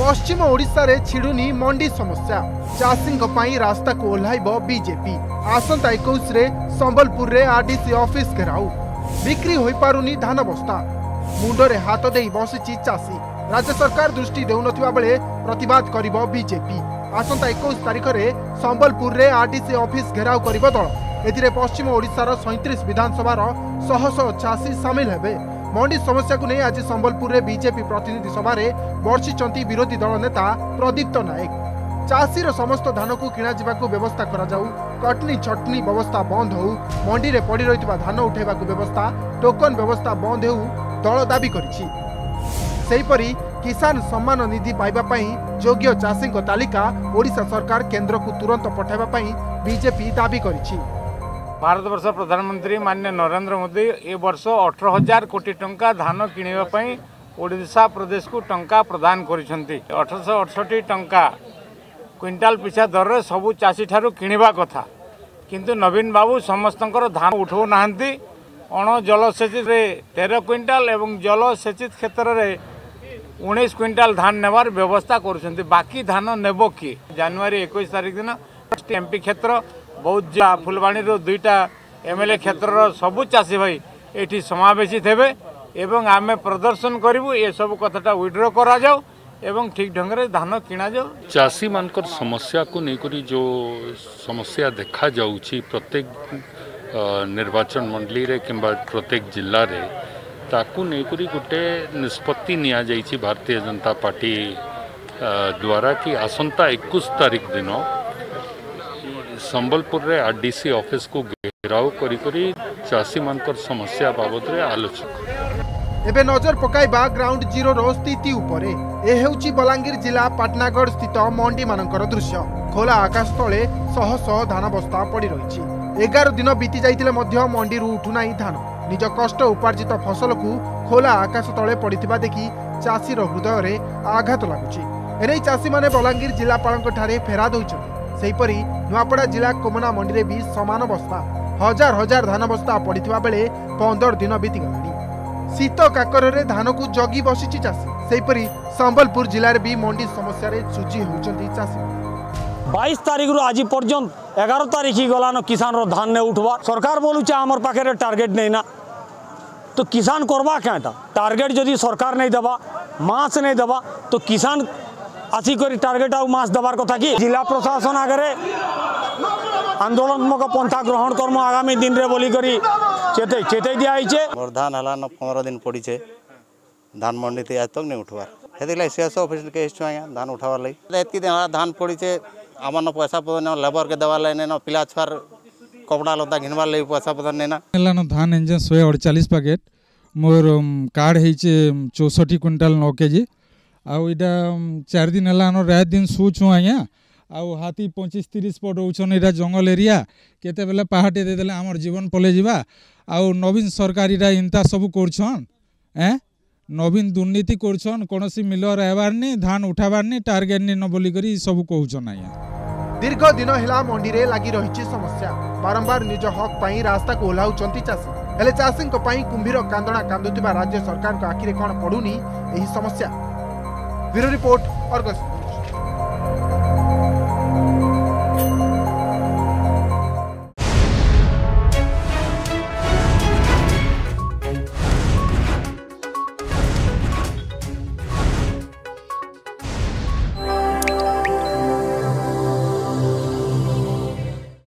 पश्चिम ओडिशा रे छिडुनी मंडी समस्या चाषी पाई रास्ता को ओह्लाइब बीजेपी। आसंता 21 रे संबलपुर रे आरडीसी ऑफिस घेराउ। बिक्री हो पारुनी धान बस्ता। मुंडरे हाथ दे बसिची चाषी। राज्य सरकार दृष्टि देउनथिबा बेले प्रतिवाद करिबो बीजेपी। आसंता 21 तारीख रे संबलपुर रे आरडीसी ऑफिस घेराउ करिबो दल। एथिरे पश्चिम ओडिशार 37 विधानसभार 186 सामिल हेबे। मंडी समस्या को नहीं आज संबलपुर रे बीजेपी प्रतिनिधि सभा रे बर्षिचंती विरोधी दल नेता प्रदीप्त नायक। चाषीर समस्त धान को किणा जिबाकु व्यवस्था करा, कटनी छटनी व्यवस्था बंद हो, मंडी रे पड़ी रहितबा धान उठाइबाकु व्यवस्था, टोकन व्यवस्था बंद हो दल दाबी करिछि। सेहि परी किसान सम्मान निधि पाइबा पई योग्य चाषी को तालिका ओडिशा सरकार केन्द्र को तुरंत पठाइबा पई बीजेपी दाबी करिछि। भारत वर्ष प्रधानमंत्री माननीय नरेंद्र मोदी ए वर्ष 18,000 कोटी टंका धान किणिबा पई ओडिशा प्रदेश को टंका प्रदान करिसंती। 1868 टंका क्विंटाल पिछा दर रे सबु चाषी ठारू किणवा कथा, किंतु नवीन बाबू समस्तंकर धान उठाऊ नाहंती। अणजलसेचित रे 13 क्विंटाल एवं जलसेचित क्षेत्र रे 19 क्विंटाल धान नेवार व्यवस्था करुछंती। बाकी धान नेबो कि जनवरी 21 तारिख दिन एमपी क्षेत्र बौद्ध फुलवाणी रो 2टा एमएलए क्षेत्र रो सबु चाषी भाई एठी समावेशित हेबे एवं आमे प्रदर्शन करिवु। ए सब कथाटा विड्रो करा जाऊ एवं ठीक ढंग रे धान किणा जाओ। चाषी मानकर समस्या को लेकर जो समस्या देखा जाऊँगी प्रत्येक निर्वाचन मंडली रे किंबा प्रत्येक जिल्ला रे ताकू लेकर गोटे निष्पत्ति निया जायछि भारतीय जनता पार्टी द्वारा कि आसंता 21 तारीख दिन संबलपुर रे आरडीसी ऑफिस को घेराव करी चाषी मानकर समस्या बाबद रे आलोचना। एबे नजर पकाइबा ग्राउंड जीरो रो स्थिति उपरे। ए हेउची बलांगीर जिला पाटनागढ़ स्थित मंडी मानकर दृश्य। खोला आकाश तले शह शह धान बस्ता पड़ी रही। 11 दिन बीती जाइतिले मध्य मंडी रु उठुना धान। निज कष्ट उपार्जित फसल को खोला आकाश तले पड़िथिबा देखि चाषीर हृदय रे आघात लागुची। एने चाषी माने बलांगीर जिलापालक ठारे फेरा दोइछन। सेहीपरि नुआपड़ा जिला कोमना मंडी रे भी समान अवस्था। हजार हजार धान बस्ता पड़िथिबा बेले 15 दिन बीतीगला। शीत काकरे धान को जगी बसिछि चाषी। सेहीपरि संबलपुर जिले भी मंडी समस्या रे चुजी होउछंती चाषी। 22 तारीख रु आज पर्यंत 11 तारीख गलान किसान रो धान ने उठवा। सरकार बोलुछे हमर पाखे टार्गेट नहीं ना, तो किसान करवा काटा? टार्गेट जदि सरकार नहीं देवा, मास नहीं देवा, तो किसान आसिकरी टार्गेट आ मास देवार कथा कि? जिला प्रशासन आगे आंदोलनात्मक पंथा ग्रहण कर्म आगामी दिन रे बोली करी चेते दिया आइचे। मोर धान हलान 15 दिन पड़ी छे, धान मंडी ते आज तक नहीं उठवार। हेती लाई सीएसओ ऑफिस के हिस्सा धान उठावार लाई एतकी दिन धान पड़ी छे। आमन पैसा पदन लेबर के देवार लाई न पिला छुआर कपड़ा लता घिनवार लाई पैसा पदन नै ना हलान। धान इंजन 148 पैकेट मोर कार्ड हेचे 64 क्विंटल 9 केजी आ इटा 4 दिन हलान रात दिन सुचो आया। आउ हाथी 25-30 पट होछन। इटा जंगल एरिया केतेबेला पहाटे दे देले हमर जीवन पले जीवा। आउ नवीन सरकार इटा इंता सब करछन। नवीन दुर्नीति करछन, कोनोसी मिलर आबार नै, धान उठाबार नै, टार्गेट नै न बोली करी सब कहउछन आया। दीर्घ दिन हेला मंडी रे लागी रहिछि समस्या। बारंबार निज हक पई रास्ता को ओलाउचंती चासी। हेले चासी को पई कुंभीर कांदणा कांदुतिबा राज्य सरकार को आखिरे कोन पडुनी एही समस्या। Bureau report, Argus.